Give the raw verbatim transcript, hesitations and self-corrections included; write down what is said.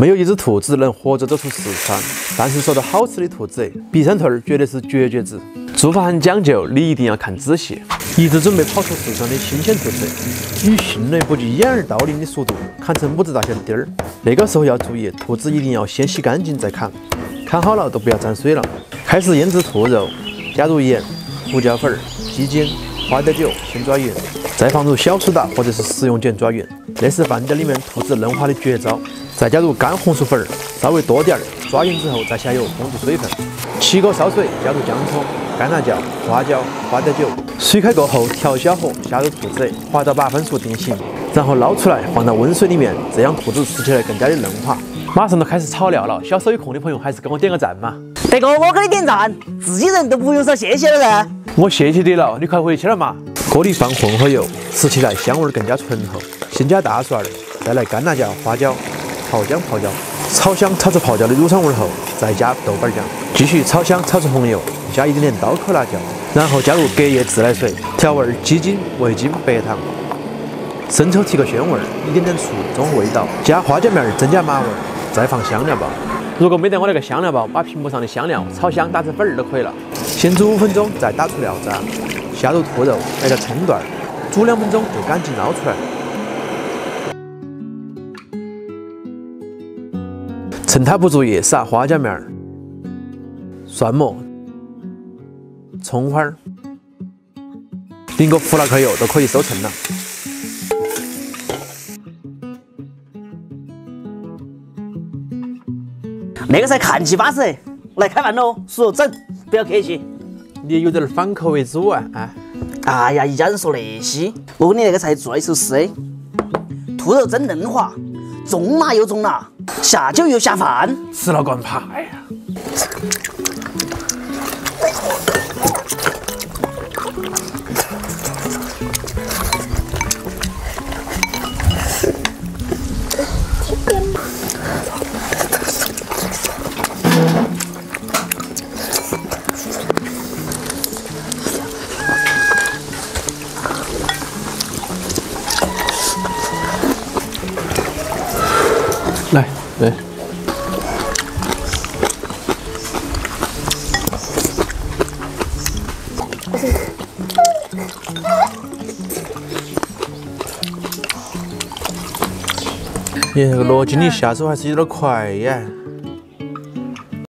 没有一只兔子能活着走出市场，但是说到好吃的兔子，必胜兔绝对是绝绝子。做法很讲究，你一定要看仔细。一只准备跑出市场的新鲜兔子，与迅雷不及掩耳盗铃的速度砍成拇指大小的丁儿。那个时候要注意，兔子一定要先洗干净再砍，砍好了都不要沾水了。开始腌制兔肉，加入盐、胡椒粉、鸡精、花雕酒，先抓匀，再放入小苏打或者是食用碱抓匀。那是饭店里面兔子嫩化的绝招。 再加入干红薯粉，稍微多点儿，抓匀之后再下油封住水分。起锅烧水，加入姜葱、干辣椒、花椒、花雕酒。水开够后调小火，下入兔子，滑到八分熟定型，然后捞出来放到温水里面，这样兔子吃起来更加的嫩滑。马上都开始炒料了，小手有空的朋友还是给我点个赞嘛！大哥，我给你点赞，自己人都不用说谢谢了噻。我谢谢你了，你快回去了嘛。锅里放混合油，吃起来香味更加醇厚。先加大蒜，再来干辣椒、花椒。 泡姜泡椒，炒香炒出泡椒的乳香味后，再加豆瓣酱，继续炒香炒出红油，加一点点刀口辣椒，然后加入隔夜自来水，调味鸡精、味精、白糖，生抽提个鲜味，一点点醋中和味道，加花椒面增加麻味，再放香料包。如果没得我那个香料包，把屏幕上的香料炒香打成粉儿就可以了。先煮五分钟，再打出料渣，下入兔肉，来个葱段，煮两分钟就赶紧捞出来。 趁它不注意，撒花椒面、蒜末、葱花，淋个胡辣扣油都可以收成了。那个才看起巴适，来开饭喽！叔整，不要客气。你有点反客为主啊！啊！哎呀，一家人说那些，我跟你那个菜做了一首诗：兔肉真嫩滑，中辣又中辣。 下酒又下饭，吃了管怕呀！来，对。你这个罗经理下手还是有点快耶。